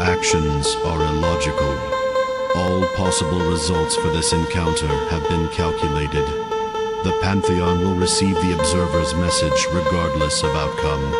Actions are illogical. All possible results for this encounter have been calculated. The Pantheon will receive the observer's message regardless of outcome.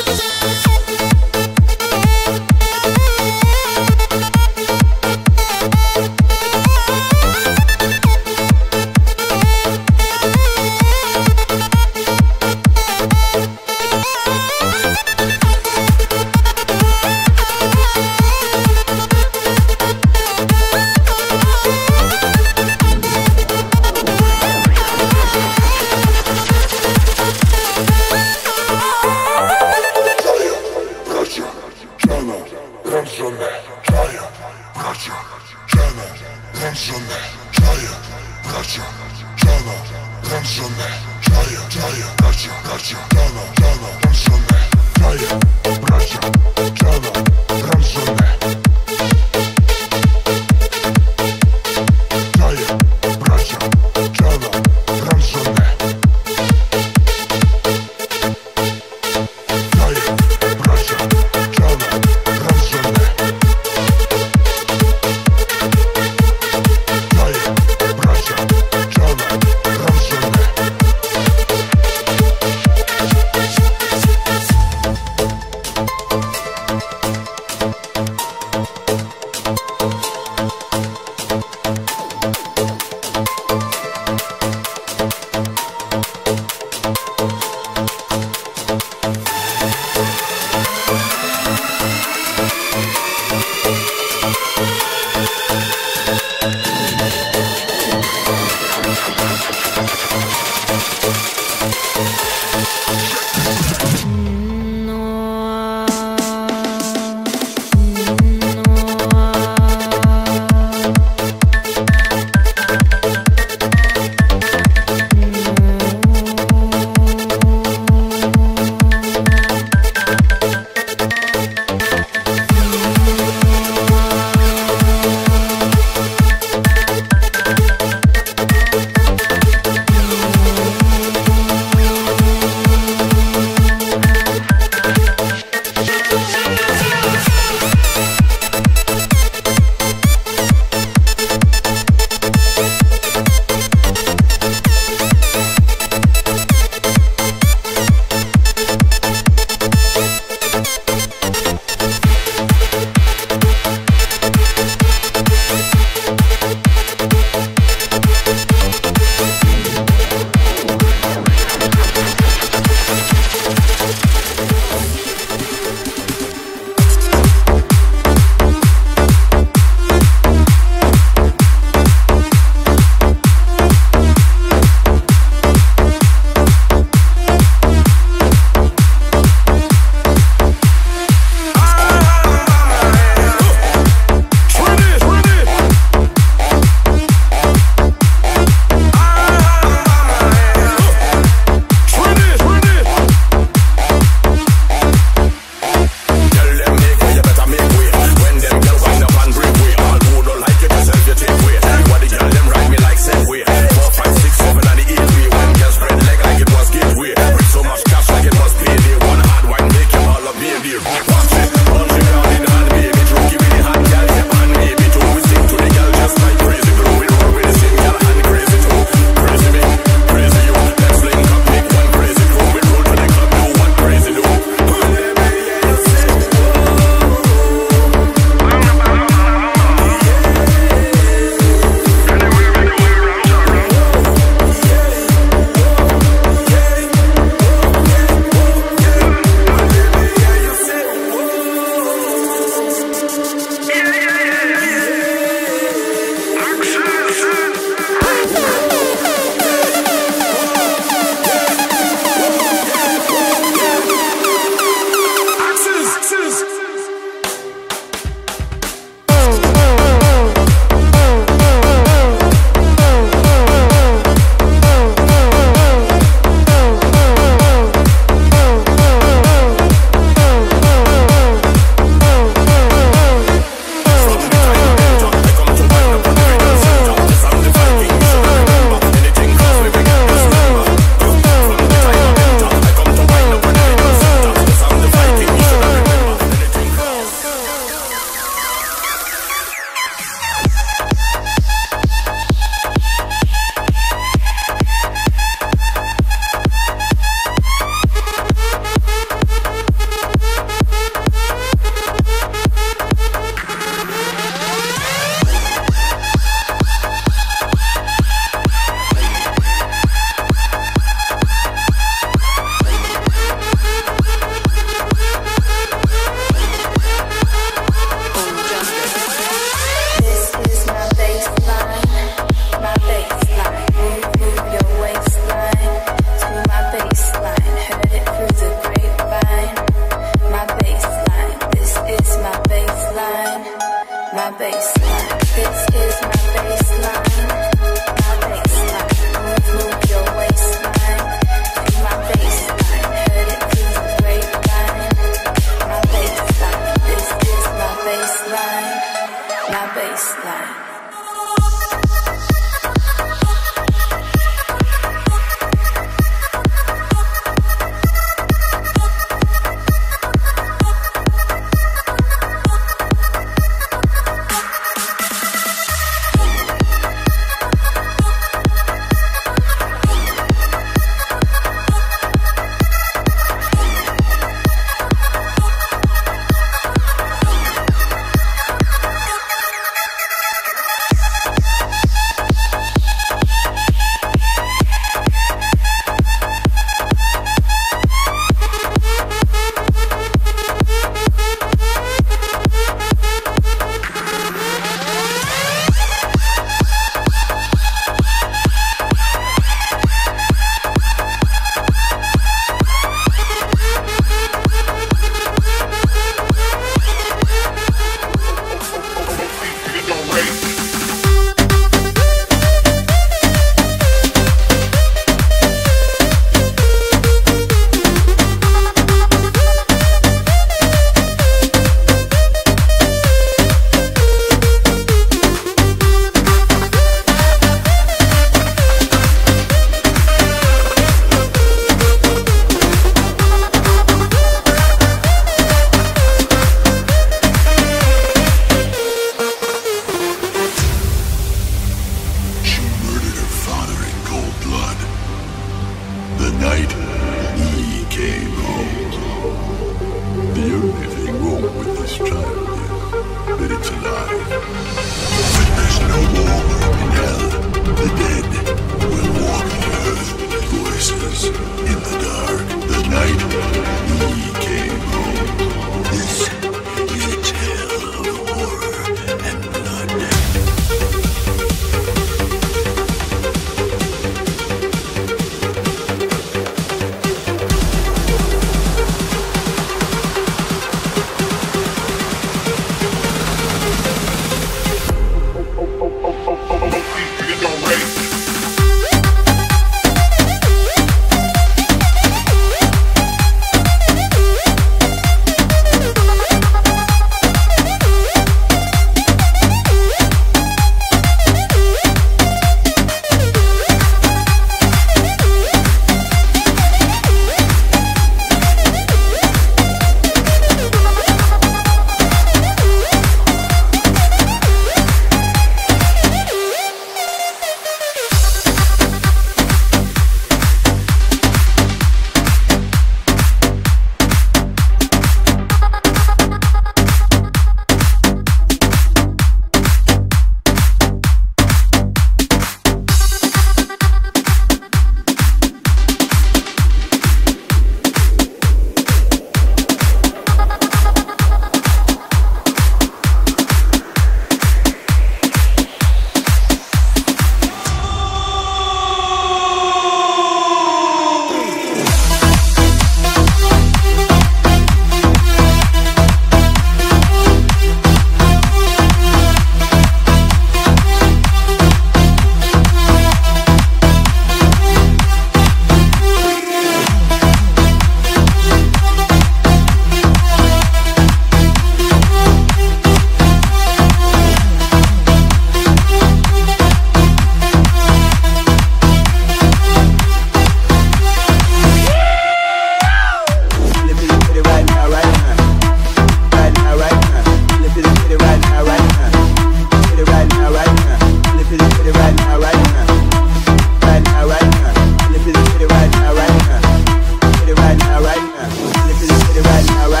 I